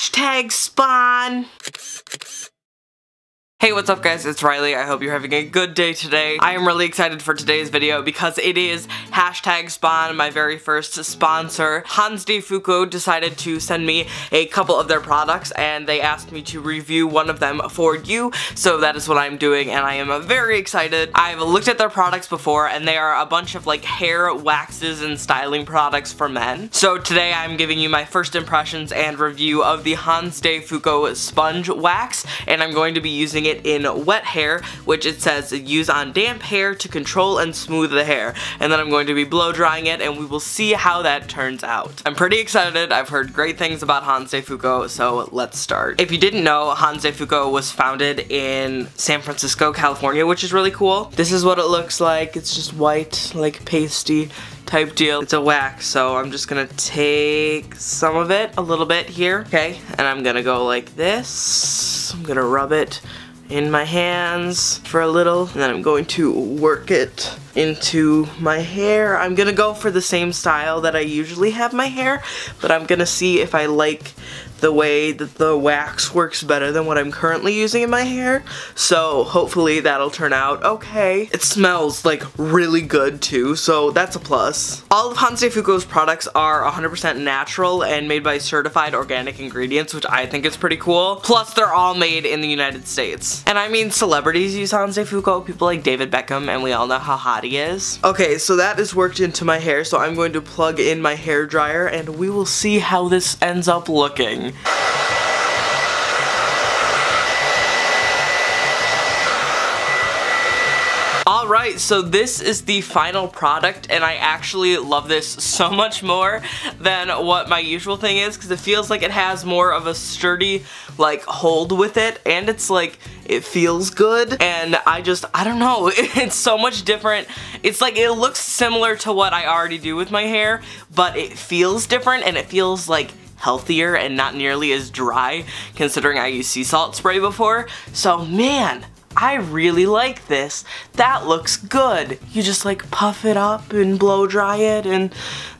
Hashtag spawn. Hey, what's up guys, it's Riley. I hope you're having a good day today. I am really excited for today's video because it is hashtag spawn, my very first sponsor. Hanz de Fuko decided to send me a couple of their products and they asked me to review one of them for you, so that is what I'm doing and I am very excited. I've looked at their products before and they are a bunch of like hair waxes and styling products for men. So today I'm giving you my first impressions and review of the Hanz de Fuko sponge wax, and I'm going to be using it in wet hair, which it says use on damp hair to control and smooth the hair, and then I'm going to be blow drying it and we will see how that turns out. I'm pretty excited. I've heard great things about Hanz de Fuko, so let's start. If you didn't know, Hanz de Fuko was founded in San Francisco, California, which is really cool. This is what it looks like. It's just white, like pasty type deal. It's a wax, so I'm just gonna take some of it, a little bit here, okay, and I'm gonna go like this. I'm gonna rub it in my hands for a little, and then I'm going to work it into my hair. I'm gonna go for the same style that I usually have my hair, but I'm gonna see if I like the way that the wax works better than what I'm currently using in my hair, so hopefully that'll turn out okay. It smells like really good too, so that's a plus. All of Hanz de Fuko's products are 100% natural and made by certified organic ingredients, which I think is pretty cool. Plus they're all made in the United States. And I mean, celebrities use Hanz de Fuko, people like David Beckham, and we all know how hot he is. Okay, so that is worked into my hair, so I'm going to plug in my hair dryer and we will see how this ends up looking. Alright, so this is the final product and I actually love this so much more than what my usual thing is, because it feels like it has more of a sturdy like hold with it, and it's like it feels good, and I don't know, it's so much different. It's like it looks similar to what I already do with my hair, but it feels different and it feels like healthier and not nearly as dry, considering I used sea salt spray before. So man, I really like this. That looks good. You just like puff it up and blow dry it, and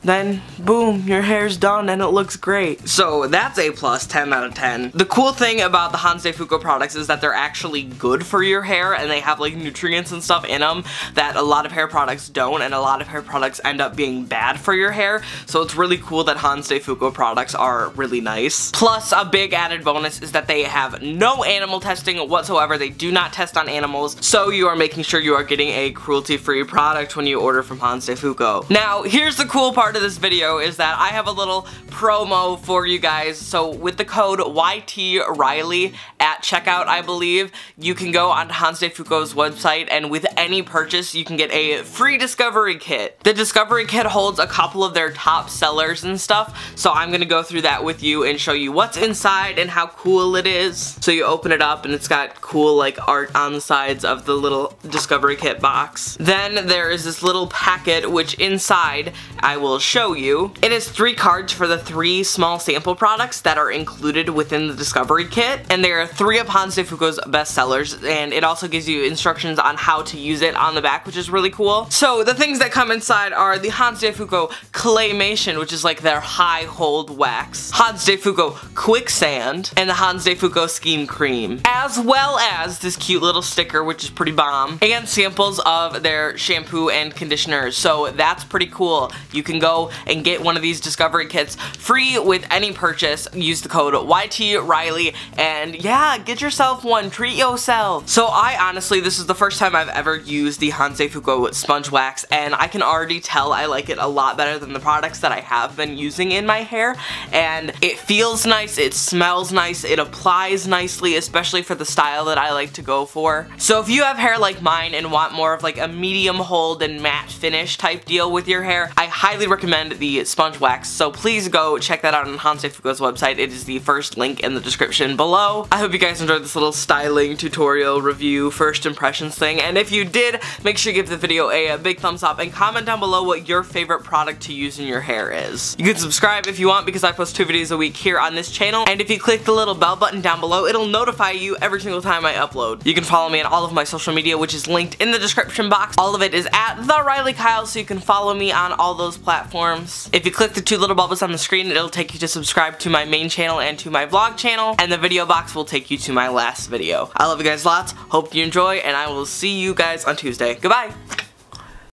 then boom, your hair's done and it looks great. So that's a plus, 10 out of 10. The cool thing about the Hanz de Fuko products is that they're actually good for your hair and they have like nutrients and stuff in them that a lot of hair products don't, and a lot of hair products end up being bad for your hair. So it's really cool that Hanz de Fuko products are really nice. Plus a big added bonus is that they have no animal testing whatsoever. They do not test on animals, so you are making sure you are getting a cruelty-free product when you order from Hanz de Fuko. Now here's the cool part of this video, is that I have a little promo for you guys. So with the code YTRILEY at checkout, I believe, you can go onto Hanz de Fuko's website and with any purchase you can get a free discovery kit. The discovery kit holds a couple of their top sellers and stuff, so I'm gonna go through that with you and show you what's inside and how cool it is. So you open it up and it's got cool like art on the sides of the little discovery kit box. Then there is this little packet, which inside I will show you. It is 3 cards for the 3 small sample products that are included within the discovery kit, and there are 3 of Hanz de Fuko's best sellers, and it also gives you instructions on how to use it on the back, which is really cool. So the things that come inside are the Hanz de Fuko Claymation, which is like their high hold wax, Hanz de Fuko Quicksand, and the Hanz de Fuko Scheme Cream, as well as this cute little sticker, which is pretty bomb, and samples of their shampoo and conditioners. So that's pretty cool. You can go and get one of these discovery kits free with any purchase. Use the code YTRILEY and yeah, get yourself one, treat yourself. So I honestly, this is the first time I've ever used the Hanz de Fuko sponge wax, and I can already tell I like it a lot better than the products that I have been using in my hair, and it feels nice, it smells nice, it applies nicely, especially for the style that I like to go for. So if you have hair like mine and want more of like a medium hold and matte finish type deal with your hair, I highly recommend the sponge wax, so please go check that out on Hanz de Fuko's website. It is the first link in the description below. I hope you guys enjoyed this little styling tutorial review first impressions thing, and if you did, make sure you give the video a big thumbs up and comment down below what your favorite product to use in your hair is. You can subscribe if you want, because I post 2 videos a week here on this channel, and if you click the little bell button down below, it'll notify you every single time I upload. You can follow me on all of my social media, which is linked in the description box. All of it is at TheRileyKyle, so you can follow me on all those platforms. platforms. If you click the two little bubbles on the screen, it'll take you to subscribe to my main channel and to my vlog channel, and the video box will take you to my last video. I love you guys lots, hope you enjoy, and I will see you guys on Tuesday. Goodbye!